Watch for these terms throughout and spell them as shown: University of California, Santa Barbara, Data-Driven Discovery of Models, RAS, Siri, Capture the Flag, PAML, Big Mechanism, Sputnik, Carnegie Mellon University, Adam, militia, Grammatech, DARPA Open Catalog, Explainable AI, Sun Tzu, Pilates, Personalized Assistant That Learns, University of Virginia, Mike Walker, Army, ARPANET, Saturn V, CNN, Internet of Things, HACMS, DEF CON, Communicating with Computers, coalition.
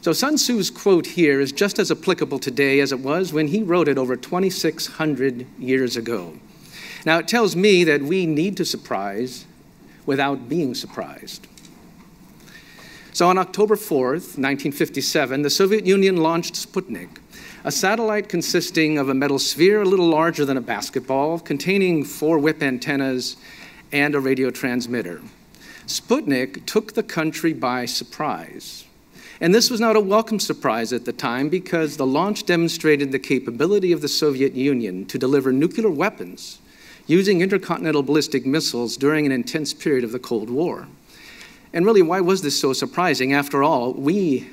So Sun Tzu's quote here is just as applicable today as it was when he wrote it over 2,600 years ago. Now, it tells me that we need to surprise without being surprised. So on October 4th, 1957, the Soviet Union launched Sputnik, a satellite consisting of a metal sphere a little larger than a basketball, containing 4 whip antennas and a radio transmitter. Sputnik took the country by surprise. And this was not a welcome surprise at the time, because the launch demonstrated the capability of the Soviet Union to deliver nuclear weapons using intercontinental ballistic missiles during an intense period of the Cold War. And really, why was this so surprising? After all, we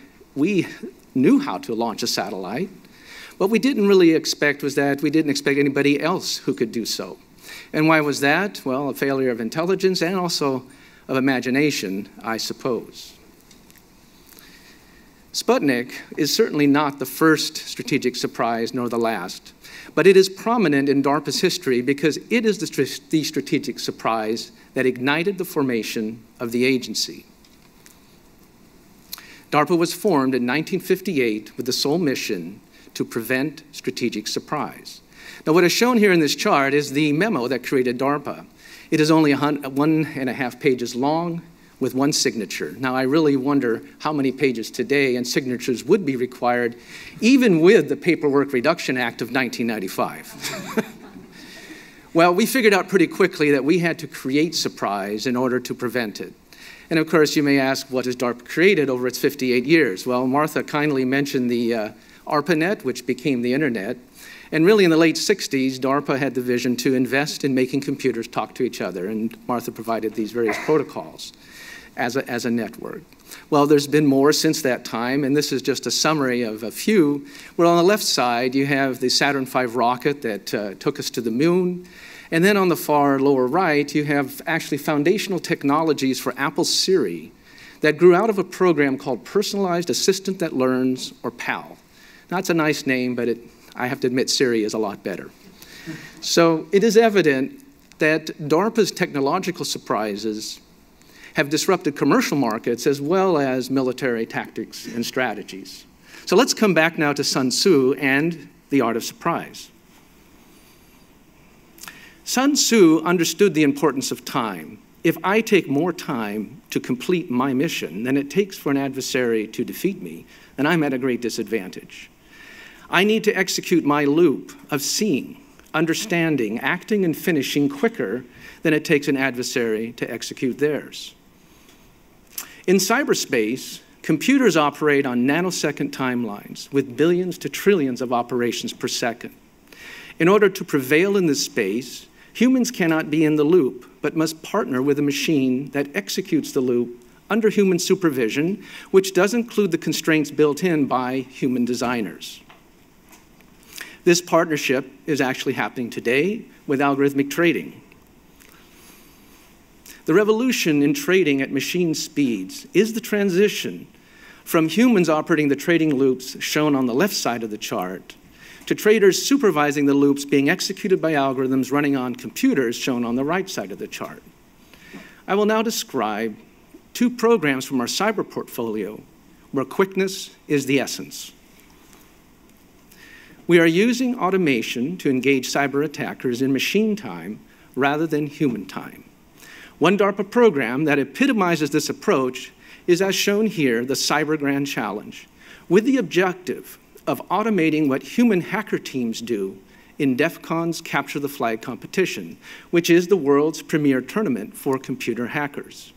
knew how to launch a satellite. What we didn't really expect was that we didn't expect anybody else who could do so. And why was that? Well, a failure of intelligence and also of imagination, I suppose. Sputnik is certainly not the first strategic surprise nor the last, but it is prominent in DARPA's history because it is the strategic surprise that ignited the formation of the agency. DARPA was formed in 1958 with the sole mission to prevent strategic surprise. Now, what is shown here in this chart is the memo that created DARPA. It is only 1.5 pages long, with one signature. Now, I really wonder how many pages today and signatures would be required, even with the Paperwork Reduction Act of 1995. Well, we figured out pretty quickly that we had to create surprise in order to prevent it. And of course, you may ask, what has DARPA created over its 58 years? Well, Martha kindly mentioned the ARPANET, which became the Internet. And really, in the late 60s, DARPA had the vision to invest in making computers talk to each other, and Martha provided these various protocols as a network. Well, there's been more since that time, and this is just a summary of a few. Well, on the left side, you have the Saturn V rocket that took us to the moon. And then on the far lower right, you have actually foundational technologies for Apple's Siri that grew out of a program called Personalized Assistant That Learns, or PAL. Now, it's a nice name, but I have to admit, Siri is a lot better. So it is evident that DARPA's technological surprises have disrupted commercial markets as well as military tactics and strategies. So let's come back now to Sun Tzu and the art of surprise. Sun Tzu understood the importance of time. If I take more time to complete my mission than it takes for an adversary to defeat me, then I'm at a great disadvantage. I need to execute my loop of seeing, understanding, acting, and finishing quicker than it takes an adversary to execute theirs. In cyberspace, computers operate on nanosecond timelines with billions to trillions of operations per second. In order to prevail in this space, humans cannot be in the loop, but must partner with a machine that executes the loop under human supervision, which does include the constraints built in by human designers. This partnership is actually happening today with algorithmic trading. The revolution in trading at machine speeds is the transition from humans operating the trading loops shown on the left side of the chart to traders supervising the loops being executed by algorithms running on computers shown on the right side of the chart. I will now describe 2 programs from our cyber portfolio where quickness is the essence. We are using automation to engage cyber attackers in machine time rather than human time. One DARPA program that epitomizes this approach is, as shown here, the Cyber Grand Challenge, with the objective of automating what human hacker teams do in DEF CON's Capture the Flag competition, which is the world's premier tournament for computer hackers.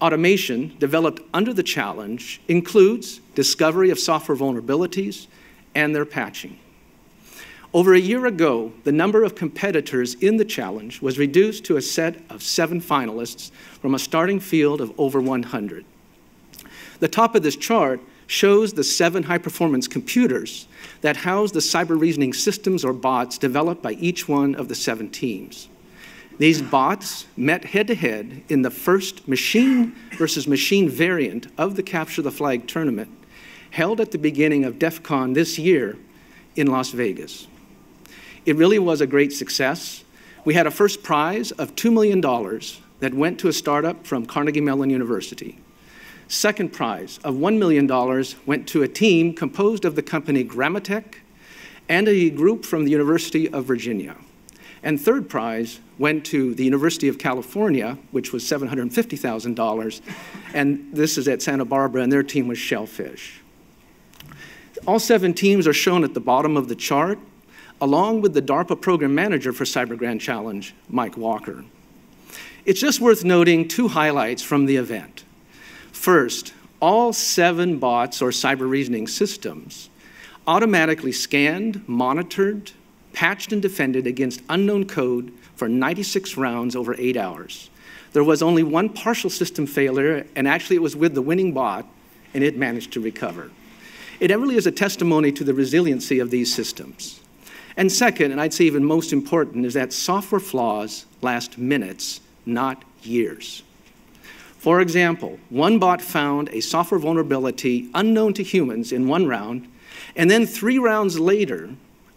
Automation developed under the challenge includes discovery of software vulnerabilities and their patching. Over a year ago, the number of competitors in the challenge was reduced to a set of 7 finalists from a starting field of over 100. The top of this chart shows the 7 high-performance computers that house the cyber reasoning systems or bots developed by each one of the 7 teams. These bots met head-to-head in the first machine versus machine variant of the Capture the Flag tournament, held at the beginning of DEF CON this year in Las Vegas. It really was a great success. We had a first prize of $2 million that went to a startup from Carnegie Mellon University. Second prize of $1 million went to a team composed of the company Grammatech and a group from the University of Virginia. And third prize went to the University of California, which was $750,000, and this is at Santa Barbara, and their team was Shellfish. All 7 teams are shown at the bottom of the chart, along with the DARPA Program Manager for Cyber Grand Challenge, Mike Walker. It's just worth noting 2 highlights from the event. First, all 7 bots or cyber reasoning systems automatically scanned, monitored, patched and defended against unknown code for 96 rounds over 8 hours. There was only one partial system failure, and actually it was with the winning bot, and it managed to recover. It really is a testimony to the resiliency of these systems. And second, and I'd say even most important, is that software flaws last minutes, not years. For example, one bot found a software vulnerability unknown to humans in 1 round, and then 3 rounds later,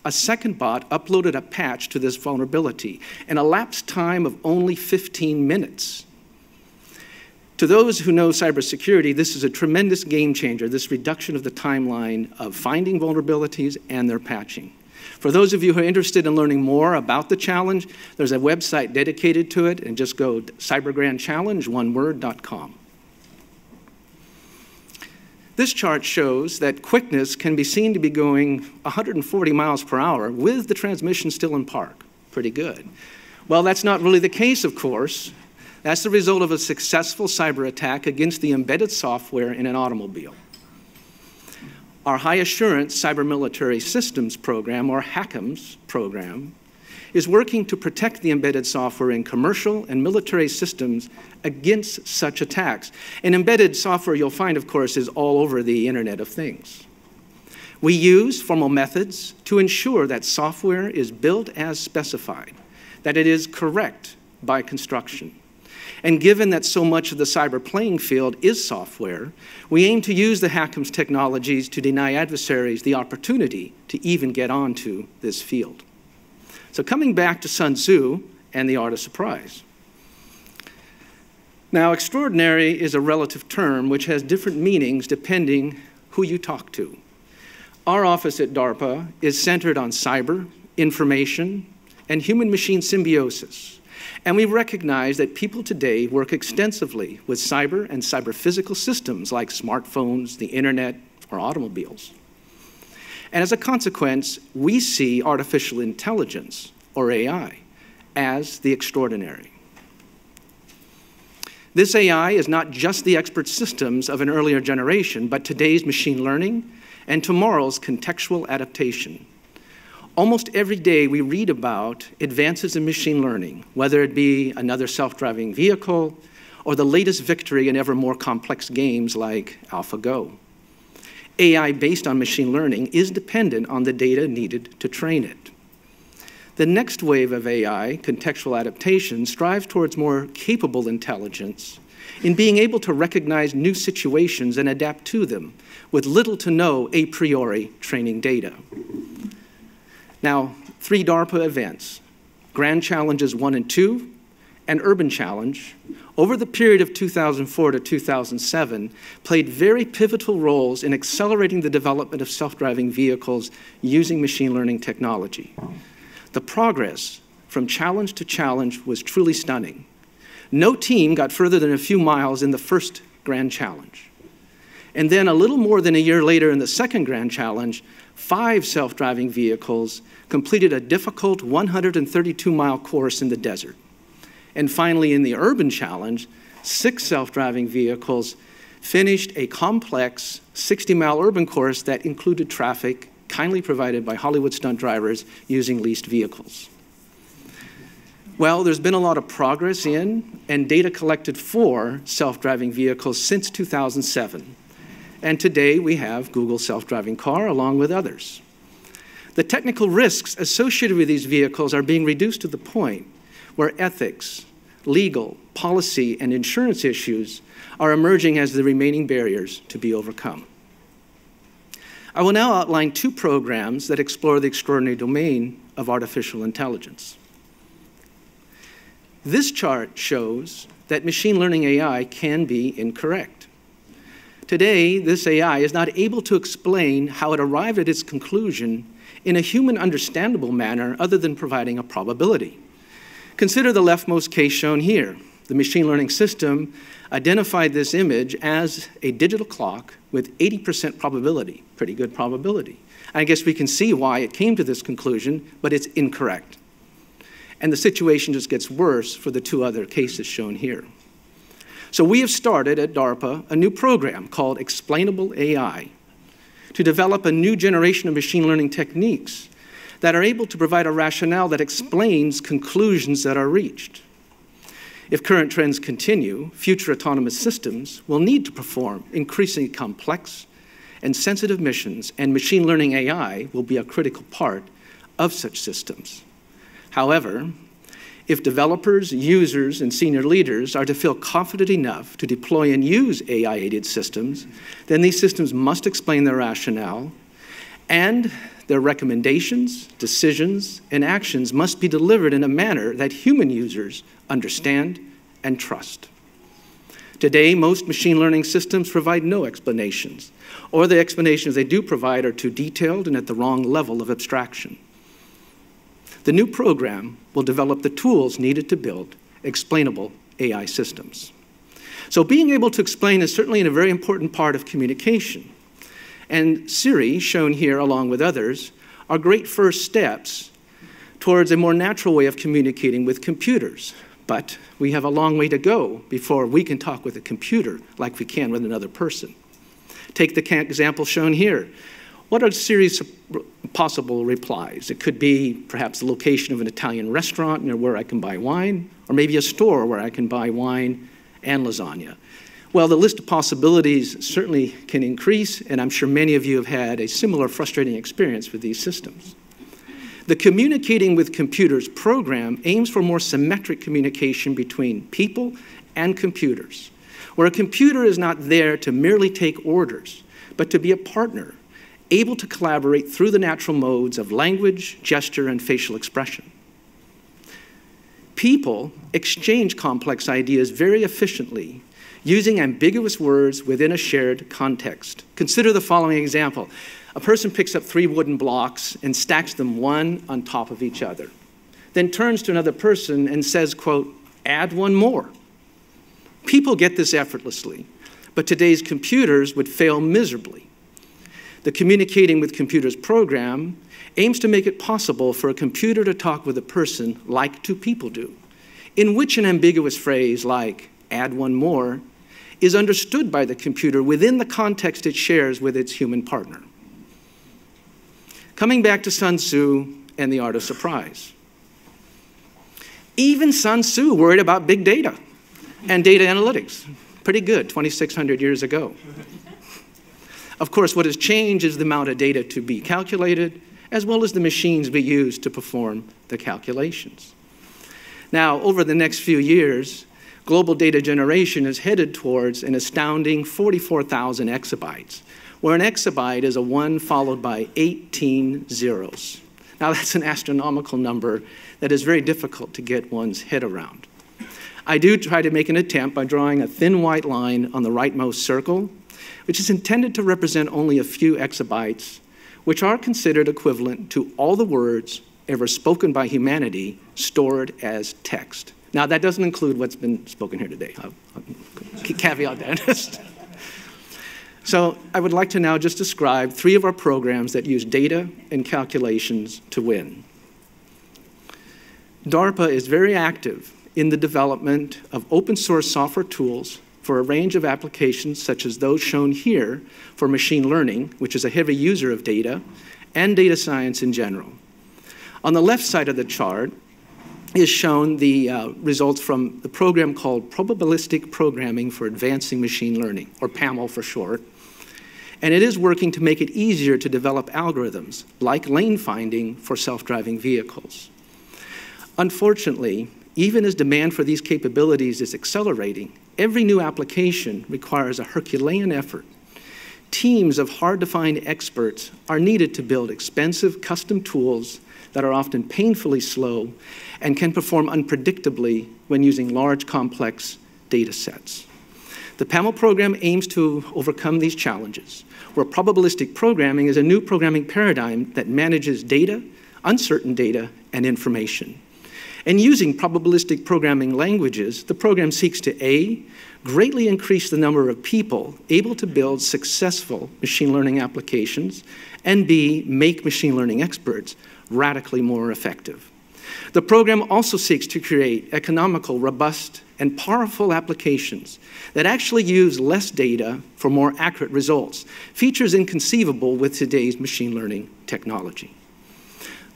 a second bot uploaded a patch to this vulnerability in a lapsed time of only 15 minutes. To those who know cybersecurity, this is a tremendous game changer, this reduction of the timeline of finding vulnerabilities and their patching. For those of you who are interested in learning more about the challenge, there's a website dedicated to it, and just go to cybergrandchallenge.com. This chart shows that quickness can be seen to be going 140 miles per hour with the transmission still in park. Pretty good. Well, that's not really the case, of course. That's the result of a successful cyber attack against the embedded software in an automobile. Our High Assurance Cyber Military Systems program, or HACMS program, is working to protect the embedded software in commercial and military systems against such attacks. And embedded software, you'll find, of course, is all over the Internet of Things. We use formal methods to ensure that software is built as specified, that it is correct by construction. And given that so much of the cyber playing field is software, we aim to use the HACMS technologies to deny adversaries the opportunity to even get onto this field. So coming back to Sun Tzu and the art of surprise. Now, extraordinary is a relative term which has different meanings depending who you talk to. Our office at DARPA is centered on cyber, information, and human-machine symbiosis. And we recognize that people today work extensively with cyber and cyber-physical systems like smartphones, the internet, or automobiles. And as a consequence, we see artificial intelligence, or AI, as the extraordinary. This AI is not just the expert systems of an earlier generation, but today's machine learning and tomorrow's contextual adaptation. Almost every day we read about advances in machine learning, whether it be another self-driving vehicle or the latest victory in ever more complex games like AlphaGo. AI based on machine learning is dependent on the data needed to train it. The next wave of AI, contextual adaptation, strives towards more capable intelligence in being able to recognize new situations and adapt to them with little to no a priori training data. Now, 3 DARPA events, Grand Challenges 1 and 2, and Urban Challenge, over the period of 2004 to 2007, played very pivotal roles in accelerating the development of self-driving vehicles using machine learning technology. The progress from challenge to challenge was truly stunning. No team got further than a few miles in the first Grand Challenge. And then a little more than a year later in the second Grand Challenge, 5 self-driving vehicles completed a difficult 132-mile course in the desert. And finally, in the Urban Challenge, 6 self-driving vehicles finished a complex 60-mile urban course that included traffic kindly provided by Hollywood stunt drivers using leased vehicles. Well, there's been a lot of progress in and data collected for self-driving vehicles since 2007. And today we have Google's self-driving car along with others. The technical risks associated with these vehicles are being reduced to the point where ethics, legal, policy, and insurance issues are emerging as the remaining barriers to be overcome. I will now outline 2 programs that explore the extraordinary domain of artificial intelligence. This chart shows that machine learning AI can be incorrect. Today, this AI is not able to explain how it arrived at its conclusion in a human understandable manner other than providing a probability. Consider the leftmost case shown here. The machine learning system identified this image as a digital clock with 80% probability, pretty good probability. I guess we can see why it came to this conclusion, but it's incorrect. And the situation just gets worse for the two other cases shown here. So we have started at DARPA a new program called Explainable AI to develop a new generation of machine learning techniques that are able to provide a rationale that explains conclusions that are reached. If current trends continue, future autonomous systems will need to perform increasingly complex and sensitive missions, and machine learning AI will be a critical part of such systems. However, if developers, users, and senior leaders are to feel confident enough to deploy and use AI-aided systems, then these systems must explain their rationale, and their recommendations, decisions, and actions must be delivered in a manner that human users understand and trust. Today, most machine learning systems provide no explanations, or the explanations they do provide are too detailed and at the wrong level of abstraction. The new program will develop the tools needed to build explainable AI systems. So being able to explain is certainly a very important part of communication. And Siri, shown here along with others, are great first steps towards a more natural way of communicating with computers. But we have a long way to go before we can talk with a computer like we can with another person. Take the example shown here. What are Siri's possible replies? It could be perhaps the location of an Italian restaurant near where I can buy wine, or maybe a store where I can buy wine and lasagna. Well, the list of possibilities certainly can increase, and I'm sure many of you have had a similar frustrating experience with these systems. The Communicating with Computers program aims for more symmetric communication between people and computers, where a computer is not there to merely take orders, but to be a partner, able to collaborate through the natural modes of language, gesture, and facial expression. People exchange complex ideas very efficiently using ambiguous words within a shared context. Consider the following example. A person picks up 3 wooden blocks and stacks them one on top of each other, then turns to another person and says, quote, "add one more." People get this effortlessly, but today's computers would fail miserably. The Communicating with Computers program aims to make it possible for a computer to talk with a person like two people do, in which an ambiguous phrase like "add one more" is understood by the computer within the context it shares with its human partner. Coming back to Sun Tzu and the art of surprise. Even Sun Tzu worried about big data and data analytics. Pretty good 2,600 years ago. Of course, what has changed is the amount of data to be calculated, as well as the machines we use to perform the calculations. Now, over the next few years, global data generation is headed towards an astounding 44,000 exabytes, where an exabyte is a 1 followed by 18 zeros. Now that's an astronomical number that is very difficult to get one's head around. I do try to make an attempt by drawing a thin white line on the rightmost circle, which is intended to represent only a few exabytes, which are considered equivalent to all the words ever spoken by humanity stored as text. Now, that doesn't include what's been spoken here today. I'll caveat that. So I would like to now just describe 3 of our programs that use data and calculations to win. DARPA is very active in the development of open source software tools for a range of applications such as those shown here for machine learning, which is a heavy user of data, and data science in general. On the left side of the chart is shown the results from the program called Probabilistic Programming for Advancing Machine Learning, or PAML for short. And it is working to make it easier to develop algorithms, like lane finding for self-driving vehicles. Unfortunately, even as demand for these capabilities is accelerating, every new application requires a Herculean effort. Teams of hard-to-find experts are needed to build expensive custom tools that are often painfully slow and can perform unpredictably when using large, complex data sets. The PAML program aims to overcome these challenges, where probabilistic programming is a new programming paradigm that manages data, uncertain data, and information. And using probabilistic programming languages, the program seeks to A, greatly increase the number of people able to build successful machine learning applications, and B, make machine learning experts radically more effective. The program also seeks to create economical, robust, and powerful applications that actually use less data for more accurate results, features inconceivable with today's machine learning technology.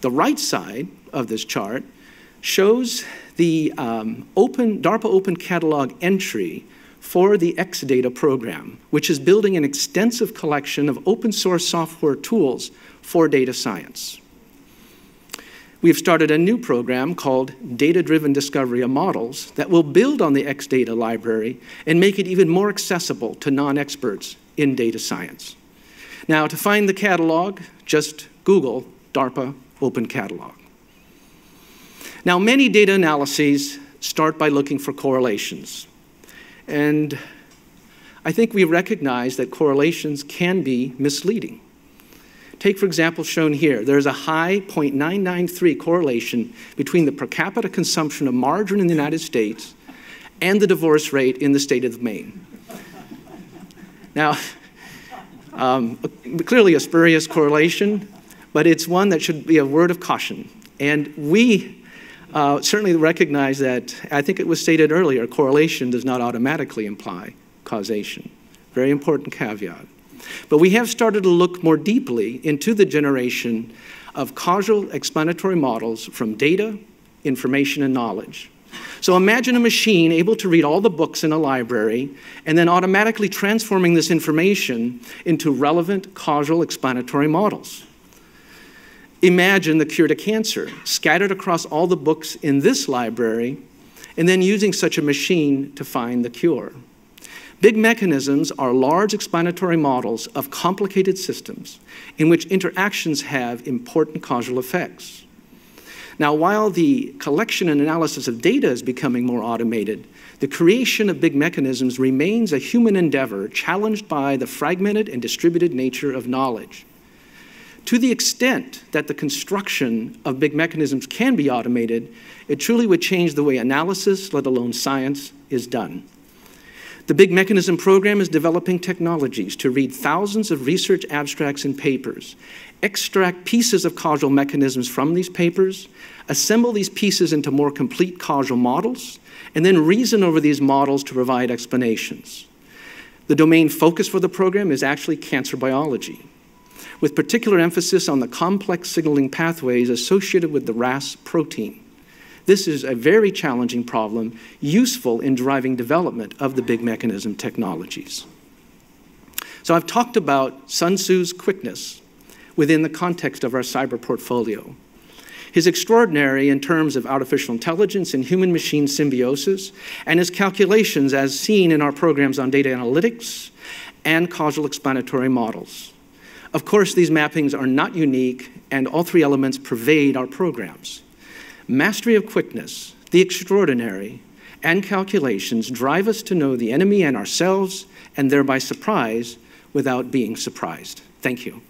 The right side of this chart shows the DARPA Open Catalog entry for the XData program, which is building an extensive collection of open source software tools for data science. We've started a new program called Data-Driven Discovery of Models that will build on the XData library and make it even more accessible to non-experts in data science. Now, to find the catalog, just Google DARPA Open Catalog. Now, many data analyses start by looking for correlations. And I think we recognize that correlations can be misleading. Take, for example, shown here, there's a high 0.993 correlation between the per capita consumption of margarine in the United States and the divorce rate in the state of Maine. Now, clearly a spurious correlation, but it's one that should be a word of caution. And we certainly recognize that, I think it was stated earlier, correlation does not automatically imply causation. Very important caveat. But we have started to look more deeply into the generation of causal explanatory models from data, information, and knowledge. So imagine a machine able to read all the books in a library and then automatically transforming this information into relevant causal explanatory models. Imagine the cure to cancer scattered across all the books in this library and then using such a machine to find the cure. Big mechanisms are large explanatory models of complicated systems in which interactions have important causal effects. Now, while the collection and analysis of data is becoming more automated, the creation of big mechanisms remains a human endeavor challenged by the fragmented and distributed nature of knowledge. To the extent that the construction of big mechanisms can be automated, it truly would change the way analysis, let alone science, is done. The Big Mechanism program is developing technologies to read thousands of research abstracts and papers, extract pieces of causal mechanisms from these papers, assemble these pieces into more complete causal models, and then reason over these models to provide explanations. The domain focus for the program is actually cancer biology, with particular emphasis on the complex signaling pathways associated with the RAS protein. This is a very challenging problem, useful in driving development of the big mechanism technologies. So I've talked about Sun Tzu's quickness within the context of our cyber portfolio. His extraordinary in terms of artificial intelligence and human-machine symbiosis, and his calculations as seen in our programs on data analytics and causal explanatory models. Of course, these mappings are not unique, and all three elements pervade our programs. Mastery of quickness, the extraordinary, and calculations drive us to know the enemy and ourselves, and thereby surprise without being surprised. Thank you.